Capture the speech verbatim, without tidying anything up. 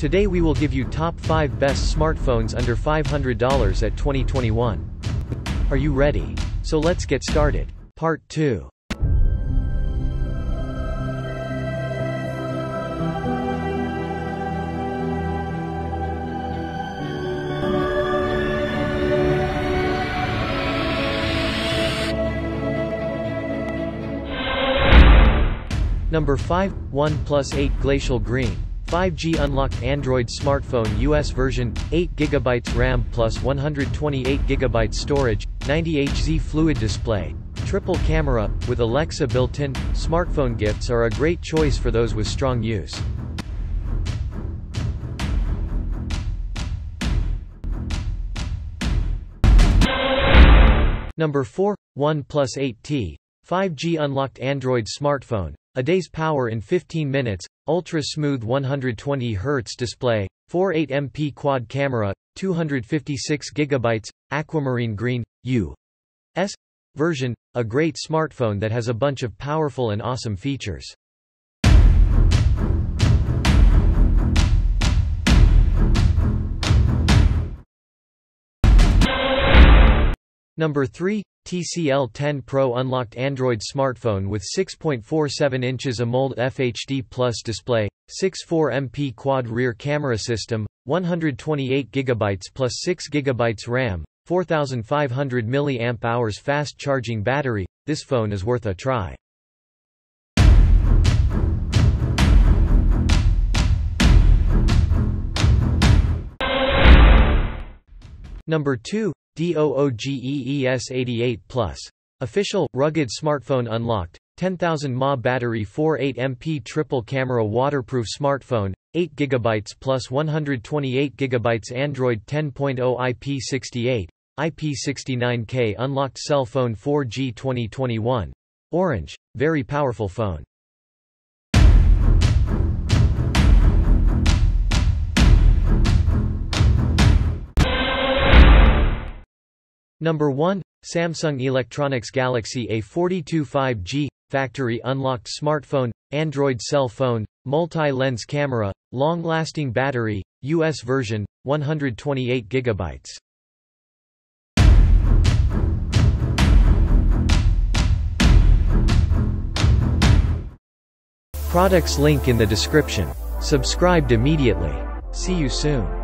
Today we will give you top five best smartphones under five hundred dollars at twenty twenty-one. Are you ready? So let's get started. Part two. Number five, OnePlus eight Glacial Green, five G Unlocked Android Smartphone U S version, eight gigabyte RAM plus one hundred twenty-eight gigabyte storage, ninety hertz fluid display, triple camera, with Alexa built-in. Smartphone gifts are a great choice for those with strong use. Number four, OnePlus eight T, five G Unlocked Android Smartphone. A day's power in fifteen minutes, ultra-smooth one hundred twenty hertz display, four point eight megapixel quad camera, two hundred fifty-six gigabytes, aquamarine green, U S version, a great smartphone that has a bunch of powerful and awesome features. Number three, T C L ten Pro Unlocked Android Smartphone with six point four seven inches AMOLED F H D Plus display, six point four megapixel quad rear camera system, one hundred twenty-eight gigabytes plus six gigabytes RAM, four thousand five hundred milliamp hours fast charging battery. This phone is worth a try. Number two, DOOGEES eighty-eight Plus. Official, rugged smartphone unlocked, ten thousand milliamp hour battery, four point eight megapixel triple camera waterproof smartphone, eight gigabytes plus one hundred twenty-eight gigabytes Android ten point oh I P sixty-eight, I P sixty-nine K unlocked cell phone four G twenty twenty-one. Orange, very powerful phone. Number one, Samsung Electronics Galaxy A forty-two five G, factory unlocked smartphone, Android cell phone, multi-lens camera, long-lasting battery, U S version, one hundred twenty-eight gigabytes. Products link in the description. Subscribed immediately. See you soon.